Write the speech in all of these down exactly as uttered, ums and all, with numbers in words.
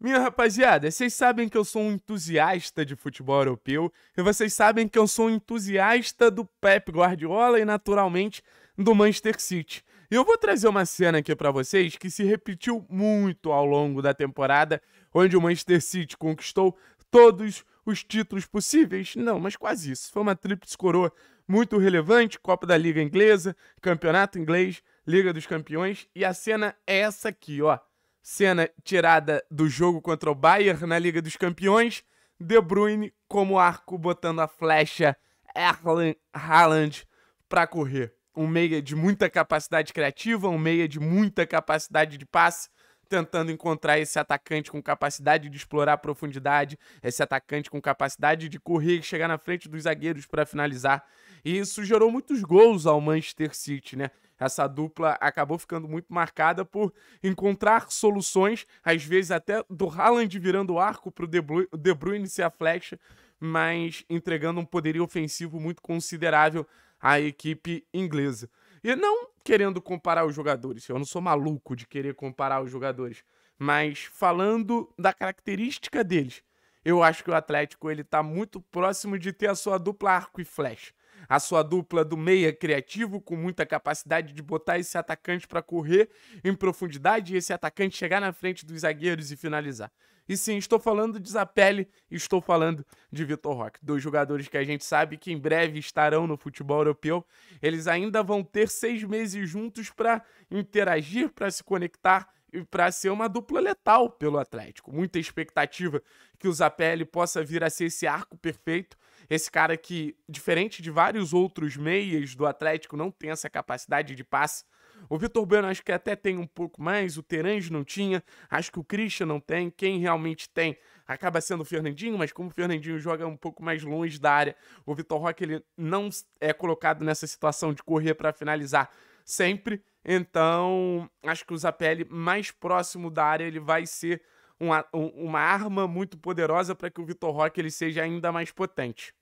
Minha rapaziada, vocês sabem que eu sou um entusiasta de futebol europeu e vocês sabem que eu sou um entusiasta do Pep Guardiola e, naturalmente, do Manchester City. E eu vou trazer uma cena aqui pra vocês que se repetiu muito ao longo da temporada, onde o Manchester City conquistou todos os títulos possíveis. Não, mas quase isso. Foi uma tríplice coroa muito relevante, Copa da Liga Inglesa, Campeonato Inglês, Liga dos Campeões, e a cena é essa aqui, ó. Cena tirada do jogo contra o Bayern na Liga dos Campeões. De Bruyne como arco, botando a flecha Erling Haaland para correr. Um meia de muita capacidade criativa, um meia de muita capacidade de passe, tentando encontrar esse atacante com capacidade de explorar a profundidade, esse atacante com capacidade de correr e chegar na frente dos zagueiros para finalizar. E isso gerou muitos gols ao Manchester City, né? Essa dupla acabou ficando muito marcada por encontrar soluções, às vezes até do Haaland virando o arco para o De Bruyne ser a flecha, mas entregando um poderio ofensivo muito considerável à equipe inglesa. E não querendo comparar os jogadores, eu não sou maluco de querer comparar os jogadores, mas falando da característica deles, eu acho que o Atlético ele está muito próximo de ter a sua dupla arco e flecha. A sua dupla do meia criativo, com muita capacidade de botar esse atacante para correr em profundidade e esse atacante chegar na frente dos zagueiros e finalizar. E sim, estou falando de Zapelli e estou falando de Vitor Roque. Dois jogadores que a gente sabe que em breve estarão no futebol europeu. Eles ainda vão ter seis meses juntos para interagir, para se conectar e para ser uma dupla letal pelo Atlético. Muita expectativa que o Zapelli possa vir a ser esse arco perfeito, esse cara que, diferente de vários outros meias do Atlético, não tem essa capacidade de passe. O Vitor Bueno acho que até tem um pouco mais, o Terans não tinha, acho que o Christian não tem, quem realmente tem acaba sendo o Fernandinho, mas como o Fernandinho joga um pouco mais longe da área, o Vitor Roque ele não é colocado nessa situação de correr para finalizar sempre. Então, acho que o Zapelli mais próximo da área ele vai ser uma, uma arma muito poderosa para que o Vitor Roque ele seja ainda mais potente.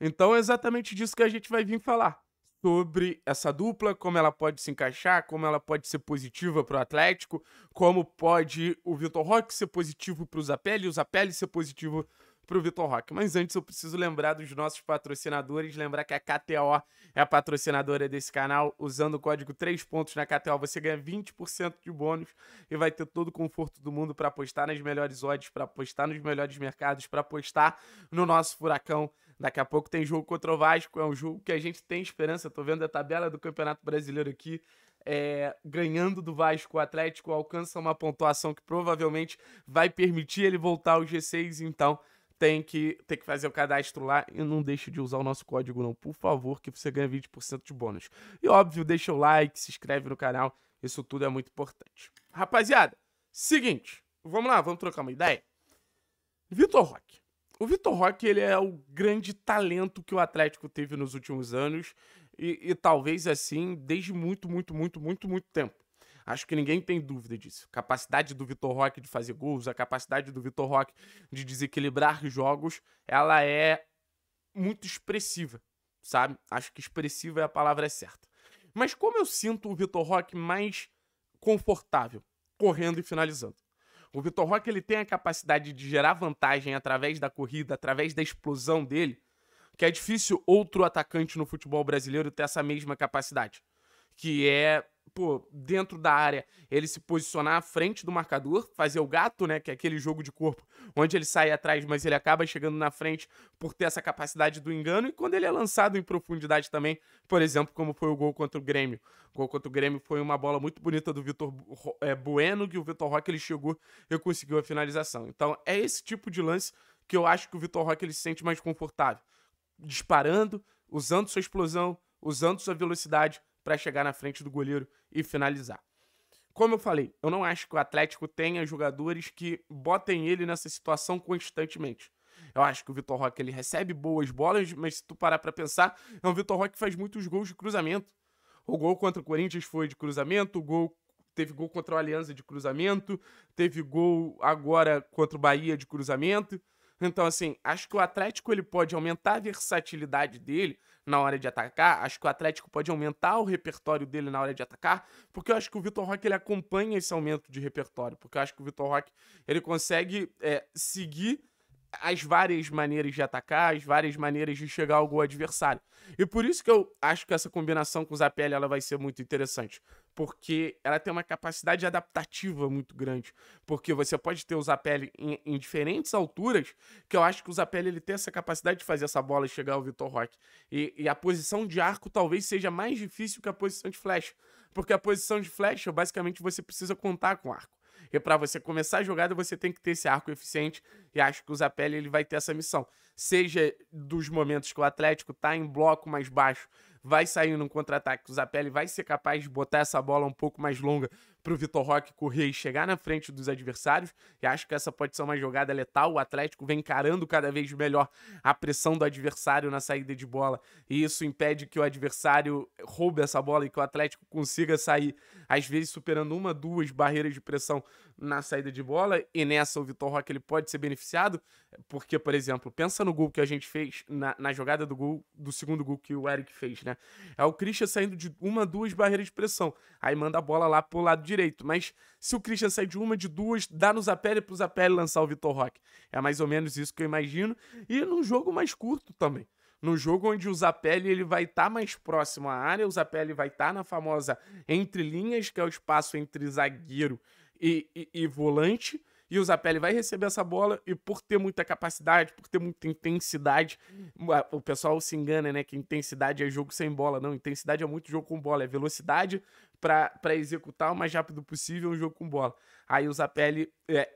Então é exatamente disso que a gente vai vir falar, sobre essa dupla, como ela pode se encaixar, como ela pode ser positiva para o Atlético, como pode o Vitor Roque ser positivo para o Zapelli e o Zapelli ser positivo para o Vitor Roque. Mas antes eu preciso lembrar dos nossos patrocinadores, lembrar que a K T O é a patrocinadora desse canal. Usando o código três pontos na K T O você ganha vinte por cento de bônus e vai ter todo o conforto do mundo para apostar nas melhores odds, para apostar nos melhores mercados, para apostar no nosso furacão. Daqui a pouco tem jogo contra o Vasco, é um jogo que a gente tem esperança. Tô vendo a tabela do Campeonato Brasileiro aqui. É, ganhando do Vasco, o Atlético alcança uma pontuação que provavelmente vai permitir ele voltar ao G seis, então tem que, tem que fazer o cadastro lá e não deixe de usar o nosso código não, por favor, que você ganha vinte por cento de bônus. E óbvio, deixa o like, se inscreve no canal, isso tudo é muito importante. Rapaziada, seguinte, vamos lá, vamos trocar uma ideia. Vitor Roque. O Vitor Roque ele é o grande talento que o Atlético teve nos últimos anos e, e talvez assim desde muito, muito, muito, muito, muito tempo. Acho que ninguém tem dúvida disso. Capacidade do Vitor Roque de fazer gols, a capacidade do Vitor Roque de desequilibrar jogos, ela é muito expressiva, sabe? Acho que expressiva é a palavra certa. Mas como eu sinto o Vitor Roque mais confortável, correndo e finalizando? O Vitor Roque ele tem a capacidade de gerar vantagem através da corrida, através da explosão dele, que é difícil outro atacante no futebol brasileiro ter essa mesma capacidade, que é, pô, dentro da área, ele se posicionar à frente do marcador, fazer o gato, né, que é aquele jogo de corpo, onde ele sai atrás, mas ele acaba chegando na frente por ter essa capacidade do engano, e quando ele é lançado em profundidade também, por exemplo, como foi o gol contra o Grêmio. O gol contra o Grêmio foi uma bola muito bonita do Vitor é, Bueno, que o Vitor Roque ele chegou e conseguiu a finalização. Então é esse tipo de lance que eu acho que o Vitor Roque ele se sente mais confortável, disparando, usando sua explosão, usando sua velocidade, para chegar na frente do goleiro e finalizar. Como eu falei, eu não acho que o Atlético tenha jogadores que botem ele nessa situação constantemente. Eu acho que o Vitor Roque ele recebe boas bolas, mas se tu parar para pensar, é um Vitor Roque que faz muitos gols de cruzamento. O gol contra o Corinthians foi de cruzamento, o gol teve gol contra o Aliança de cruzamento, teve gol agora contra o Bahia de cruzamento. Então, assim, acho que o Atlético ele pode aumentar a versatilidade dele na hora de atacar, acho que o Atlético pode aumentar o repertório dele na hora de atacar, porque eu acho que o Vitor Roque ele acompanha esse aumento de repertório, porque eu acho que o Vitor Roque ele consegue é, seguir as várias maneiras de atacar, as várias maneiras de chegar ao gol adversário. E por isso que eu acho que essa combinação com o Zapelli ela vai ser muito interessante, porque ela tem uma capacidade adaptativa muito grande, porque você pode ter o Zapelli em, em diferentes alturas, que eu acho que o Zapelli ele tem essa capacidade de fazer essa bola chegar ao Vitor Roque. E, e a posição de arco talvez seja mais difícil que a posição de flecha, porque a posição de flecha, basicamente, você precisa contar com o arco. E para você começar a jogada, você tem que ter esse arco eficiente, e acho que o Zapelli ele vai ter essa missão. Seja dos momentos que o Atlético está em bloco mais baixo, vai sair num contra-ataque, o Zapelli vai ser capaz de botar essa bola um pouco mais longa para o Vitor Roque correr e chegar na frente dos adversários, e acho que essa pode ser uma jogada letal. O Atlético vem encarando cada vez melhor a pressão do adversário na saída de bola, e isso impede que o adversário roube essa bola e que o Atlético consiga sair, às vezes superando uma, duas barreiras de pressão na saída de bola, e nessa o Vitor Roque ele pode ser beneficiado, porque, por exemplo, pensa no gol que a gente fez, na, na jogada do gol, do segundo gol que o Eric fez, né? É o Christian saindo de uma, duas barreiras de pressão, aí manda a bola lá pro lado direito, mas se o Christian sair de uma, de duas, dá no Zapelli pro Zapelli lançar o Vitor Roque. É mais ou menos isso que eu imagino, e num jogo mais curto também. Num jogo onde o Zapelli ele vai estar tá mais próximo à área, o Zapelli vai estar tá na famosa entre linhas, que é o espaço entre zagueiro e, e, e volante, e o Zapelli vai receber essa bola, e por ter muita capacidade, por ter muita intensidade, o pessoal se engana, né, que intensidade é jogo sem bola, não, intensidade é muito jogo com bola, é velocidade para executar o mais rápido possível um jogo com bola. Aí o Zapelli é,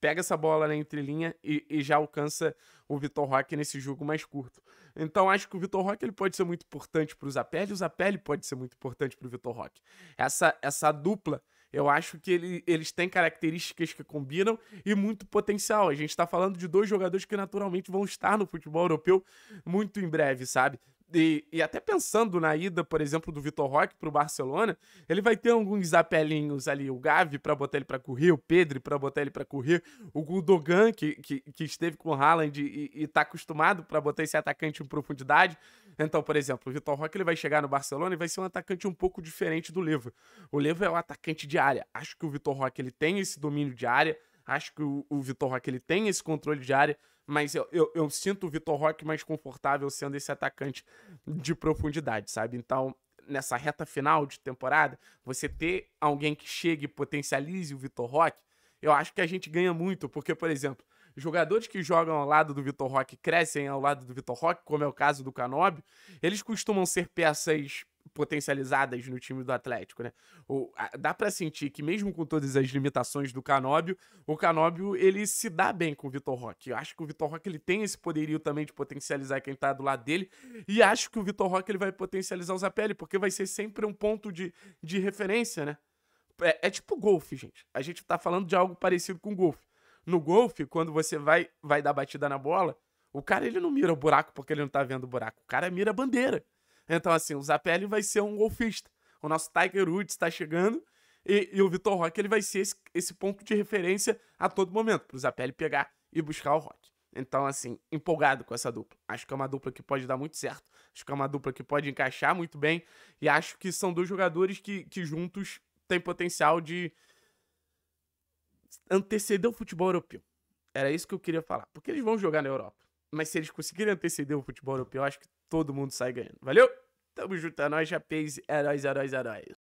pega essa bola na entrelinha e, e já alcança o Vitor Roque nesse jogo mais curto. Então acho que o Vitor Roque ele pode ser muito importante para o Zapelli, e o Zapelli pode ser muito importante para o Vitor Roque. Essa, essa dupla, eu acho que ele, eles têm características que combinam e muito potencial. A gente está falando de dois jogadores que naturalmente vão estar no futebol europeu muito em breve, sabe? E, e até pensando na ida, por exemplo, do Vitor Roque para o Barcelona, ele vai ter alguns apelinhos ali, o Gavi para botar ele para correr, o Pedri para botar ele para correr, o Gundogan, que, que, que esteve com o Haaland e está acostumado para botar esse atacante em profundidade. Então, por exemplo, o Vitor Roque ele vai chegar no Barcelona e vai ser um atacante um pouco diferente do Lever. O Lever é um atacante de área. Acho que o Vitor Roque ele tem esse domínio de área, acho que o, o Vitor Roque ele tem esse controle de área, mas eu, eu, eu sinto o Vitor Roque mais confortável sendo esse atacante de profundidade, sabe? Então, nessa reta final de temporada, você ter alguém que chegue e potencialize o Vitor Roque, eu acho que a gente ganha muito, porque, por exemplo, jogadores que jogam ao lado do Vitor Roque, crescem ao lado do Vitor Roque, como é o caso do Canobbio, eles costumam ser peças potencializadas no time do Atlético, né? O, a, dá pra sentir que mesmo com todas as limitações do Canobbio, o Canobbio, ele se dá bem com o Vitor Roque. Eu acho que o Vitor Roque, ele tem esse poderio também de potencializar quem tá do lado dele, e acho que o Vitor Roque, ele vai potencializar o Zapelli, porque vai ser sempre um ponto de, de referência, né? É, é tipo golfe, gente. A gente tá falando de algo parecido com golfe. No golfe, quando você vai, vai dar batida na bola, o cara, ele não mira o buraco porque ele não tá vendo o buraco. O cara mira a bandeira. Então, assim, o Zapelli vai ser um golfista. O nosso Tiger Woods está chegando e, e o Vitor Roque ele vai ser esse, esse ponto de referência a todo momento, para o Zapelli pegar e buscar o Roque. Então, assim, empolgado com essa dupla. Acho que é uma dupla que pode dar muito certo. Acho que é uma dupla que pode encaixar muito bem. E acho que são dois jogadores que, que juntos têm potencial de anteceder o futebol europeu. Era isso que eu queria falar. Porque eles vão jogar na Europa. Mas se eles conseguirem anteceder o futebol europeu, eu acho que todo mundo sai ganhando. Valeu? Tamo junto, é nóis, já fez, heróis, heróis, heróis.